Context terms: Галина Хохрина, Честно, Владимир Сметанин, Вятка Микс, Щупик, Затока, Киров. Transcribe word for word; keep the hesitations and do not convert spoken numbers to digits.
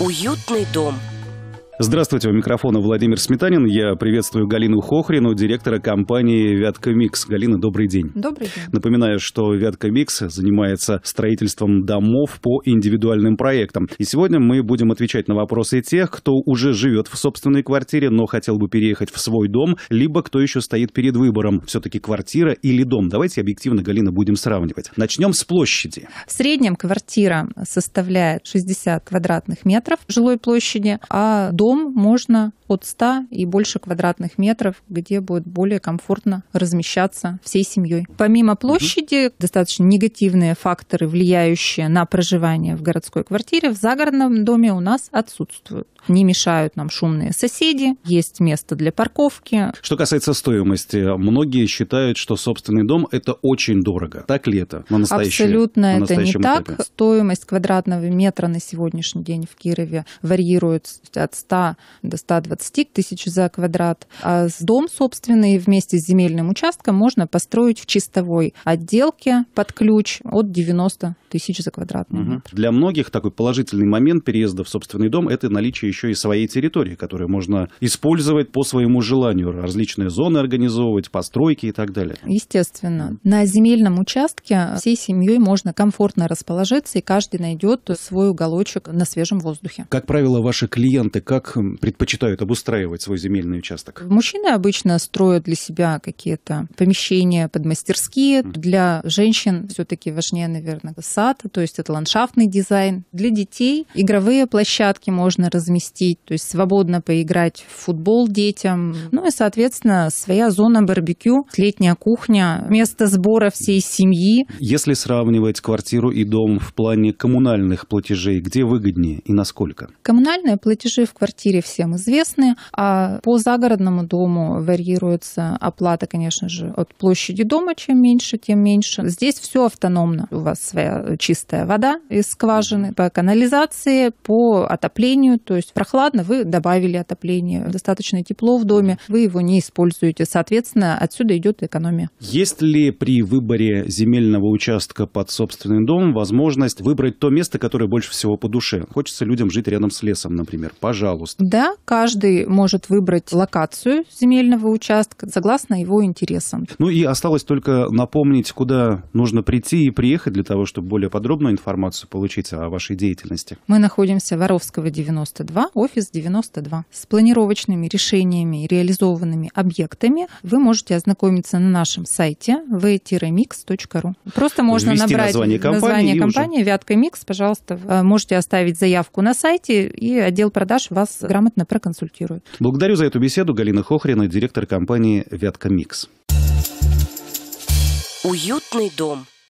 Уютный дом. Здравствуйте, у микрофона Владимир Сметанин. Я приветствую Галину Хохрину, директора компании «Вятка Микс». Галина, добрый день. Добрый день. Напоминаю, что «Вятка Микс» занимается строительством домов по индивидуальным проектам. И сегодня мы будем отвечать на вопросы тех, кто уже живет в собственной квартире, но хотел бы переехать в свой дом, либо кто еще стоит перед выбором, все-таки квартира или дом. Давайте объективно, Галина, будем сравнивать. Начнем с площади. В среднем квартира составляет шестьдесят квадратных метров жилой площади, а дом Дом можно от ста и больше квадратных метров, где будет более комфортно размещаться всей семьей. Помимо площади, mm-hmm. достаточно негативные факторы, влияющие на проживание в городской квартире, в загородном доме у нас отсутствуют. Не мешают нам шумные соседи, есть место для парковки. Что касается стоимости, многие считают, что собственный дом – это очень дорого. Так ли это? На Абсолютно на это не этапе? Так. Стоимость квадратного метра на сегодняшний день в Кирове варьирует от ста до ста двадцати тысяч за квадрат. А дом собственный вместе с земельным участком можно построить в чистовой отделке под ключ от девяноста тысяч за квадратный угу. метр. Для многих такой положительный момент переезда в собственный дом – это наличие еще и своей территории, которую можно использовать по своему желанию, различные зоны организовывать, постройки и так далее. Естественно. На земельном участке всей семьей можно комфортно расположиться, и каждый найдет свой уголочек на свежем воздухе. Как правило, ваши клиенты как предпочитают обустраивать свой земельный участок? Мужчины обычно строят для себя какие-то помещения под мастерские. Для женщин все-таки важнее, наверное, сад, то есть это ландшафтный дизайн. Для детей игровые площадки можно разместить, то есть свободно поиграть в футбол детям. Ну и, соответственно, своя зона барбекю, летняя кухня, место сбора всей семьи. Если сравнивать квартиру и дом в плане коммунальных платежей, где выгоднее и насколько? Коммунальные платежи в квартире всем известны, а по загородному дому варьируется оплата, конечно же, от площади дома. Чем меньше, тем меньше. Здесь все автономно. У вас своя чистая вода из скважины, по канализации, по отоплению. То есть прохладно, вы добавили отопление, достаточно тепло в доме, вы его не используете. Соответственно, отсюда идет экономия. Есть ли при выборе земельного участка под собственный дом возможность выбрать то место, которое больше всего по душе? Хочется людям жить рядом с лесом, например. Пожалуйста. Да, каждый может выбрать локацию земельного участка согласно его интересам. Ну и осталось только напомнить, куда нужно прийти и приехать для того, чтобы более подробную информацию получить о вашей деятельности. Мы находимся в Воровского, девяносто два, офис девяносто два. С планировочными решениями и реализованными объектами вы можете ознакомиться на нашем сайте ви микс точка ру. Просто можно ввести набрать название компании, компании «Вятка Микс», пожалуйста. Можете оставить заявку на сайте, и отдел продаж вас грамотно проконсультируют. Благодарю за эту беседу. Галина Хохрина, директор компании «Вятка Микс». Уютный дом.